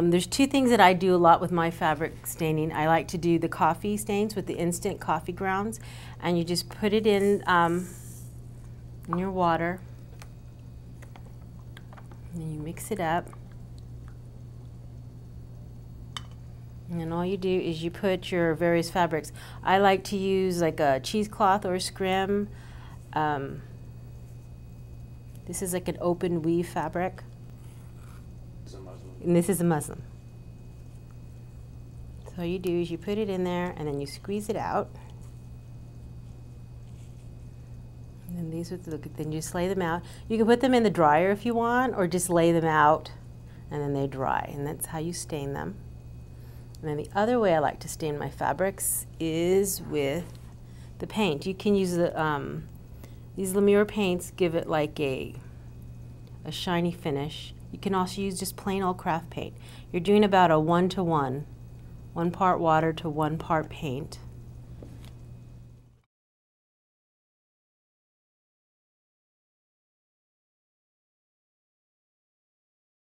There's two things that I do a lot with my fabric staining. I like to do the coffee stains with the instant coffee grounds, and you just put it in your water, and then you mix it up. And then all you do is you put your various fabrics. I like to use like a cheesecloth or a scrim. This is like an open weave fabric. It's a muslin. And this is a muslin. So all you do is you put it in there and then you squeeze it out. And then these would look, then you just lay them out. You can put them in the dryer if you want, or just lay them out and then they dry. And that's how you stain them. And then the other way I like to stain my fabrics is with the paint. You can use the, these Lemure paints give it like a shiny finish. You can also use just plain old craft paint. You're doing about a 1-to-1, one part water to one part paint.